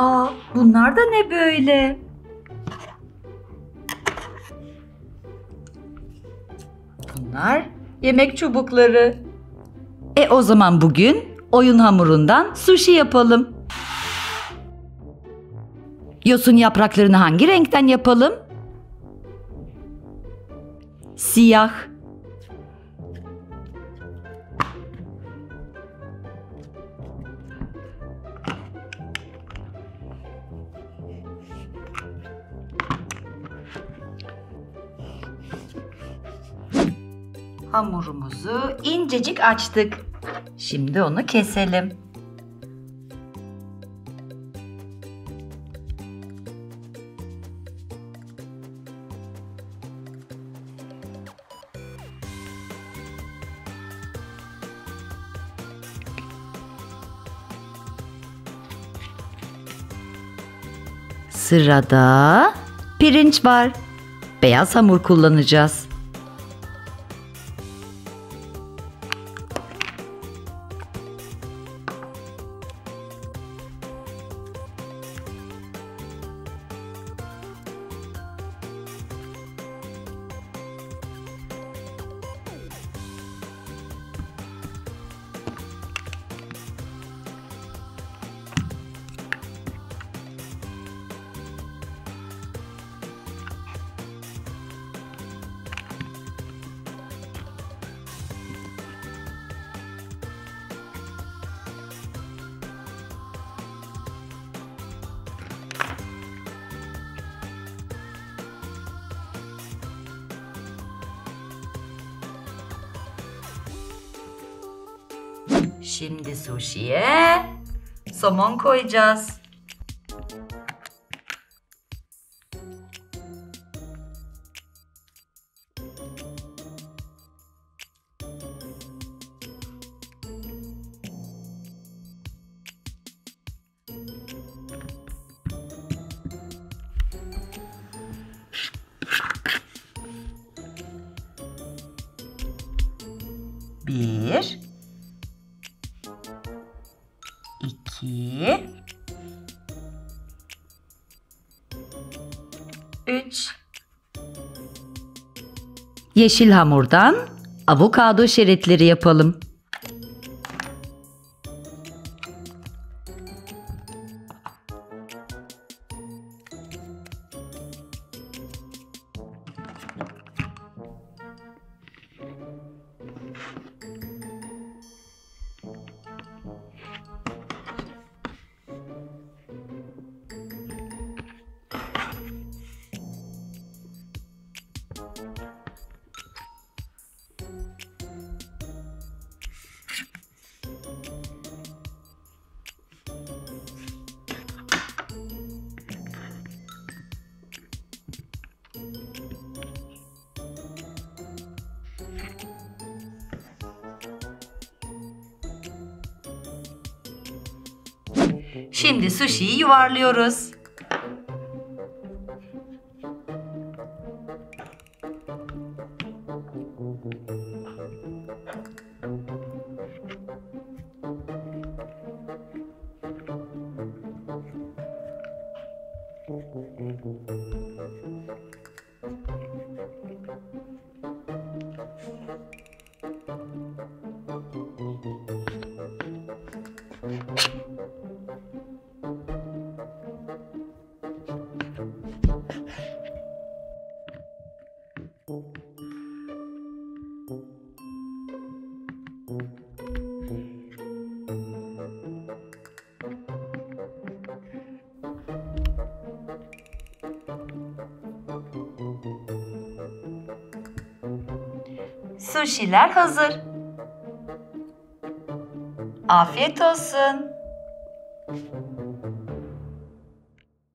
Aa, bunlar da ne böyle? Bunlar yemek çubukları. O zaman bugün oyun hamurundan sushi yapalım. Yosun yapraklarını hangi renkten yapalım? Siyah. Hamurumuzu incecik açtık. Şimdi onu keselim. Sırada pirinç var. Beyaz hamur kullanacağız. Şimdi sushi'ye somon koyacağız. Bir. 2 3. Yeşil hamurdan avokado şeritleri yapalım. Şimdi sushi'yi yuvarlıyoruz. Sushi'ler hazır. Afiyet olsun.